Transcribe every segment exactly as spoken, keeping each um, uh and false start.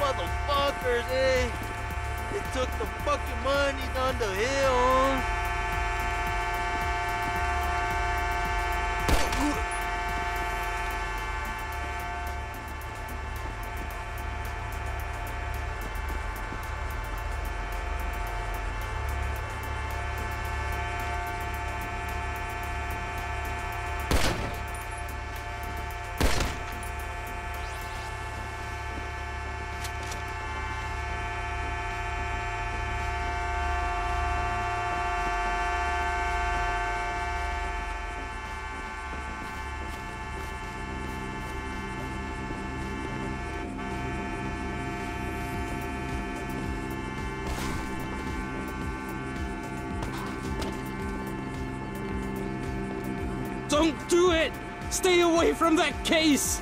motherfuckers, eh? They took the fucking money down the hill. Don't do it! Stay away from that case!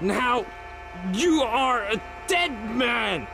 Now, you are a dead man!